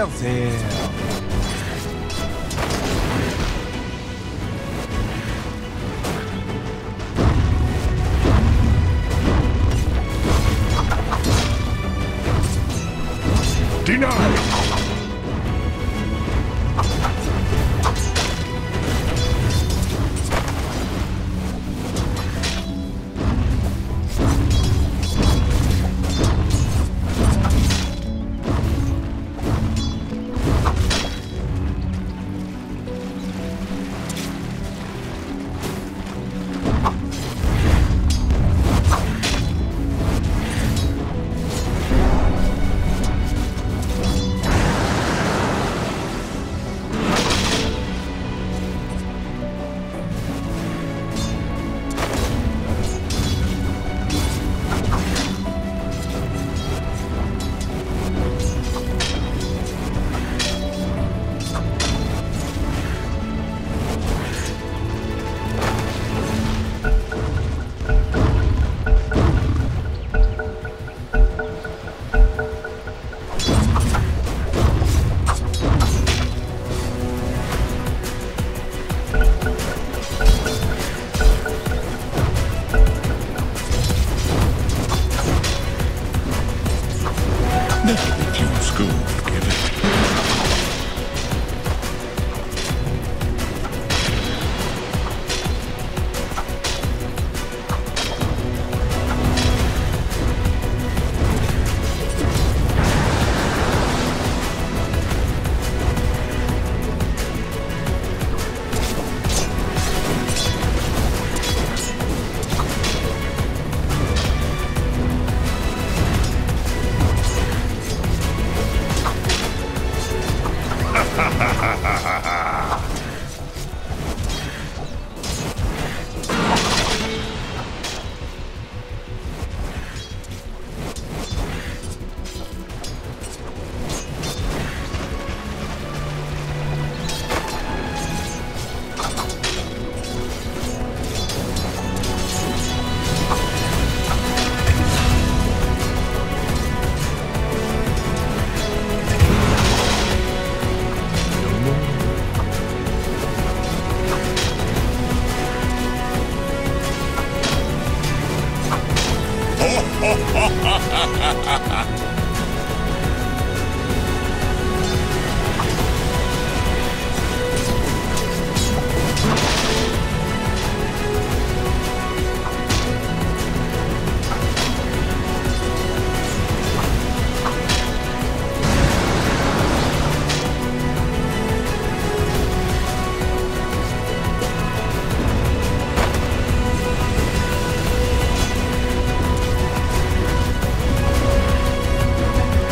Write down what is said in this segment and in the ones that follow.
lives here. Denied!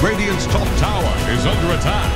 Radiant's top tower is under attack.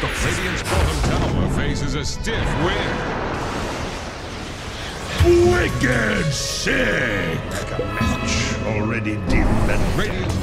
the Radiant's bottom tower faces a stiff wind. Wicked sick! Like a match already dim and radiant.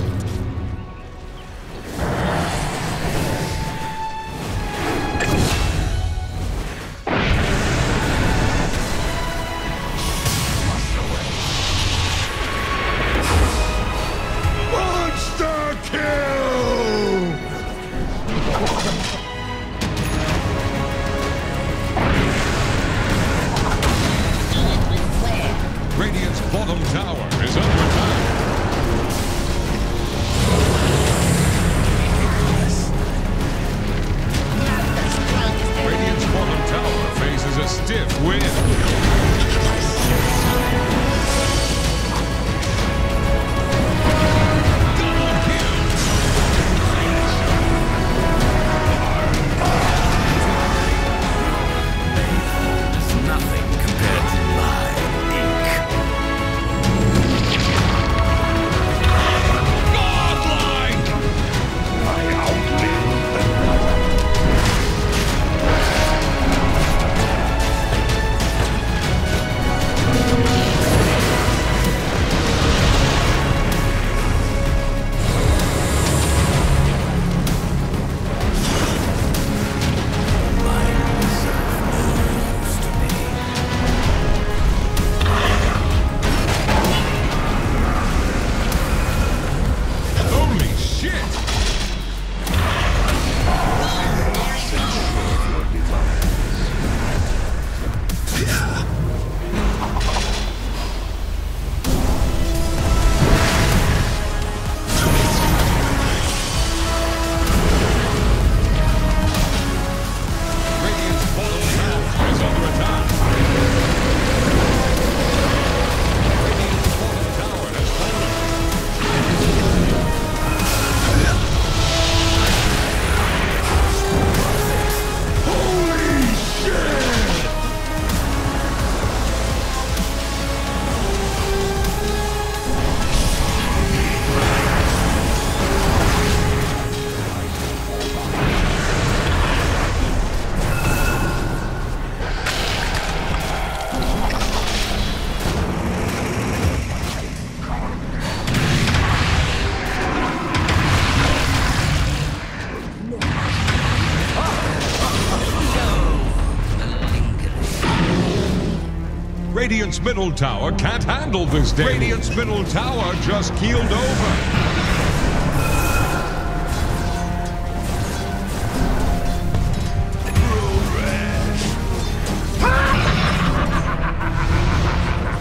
Radiant's middle tower can't handle this day. Radiant's middle tower just keeled over.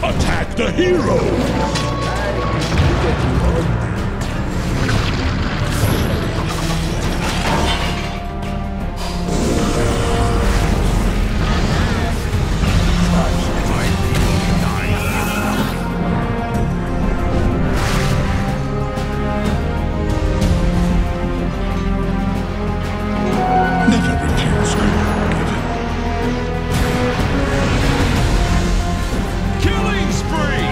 Attack the hero! Killing spree!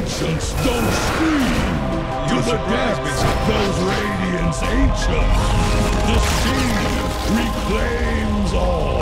ancients don't scream. To the depths, those radiance ancients, the sea reclaims all.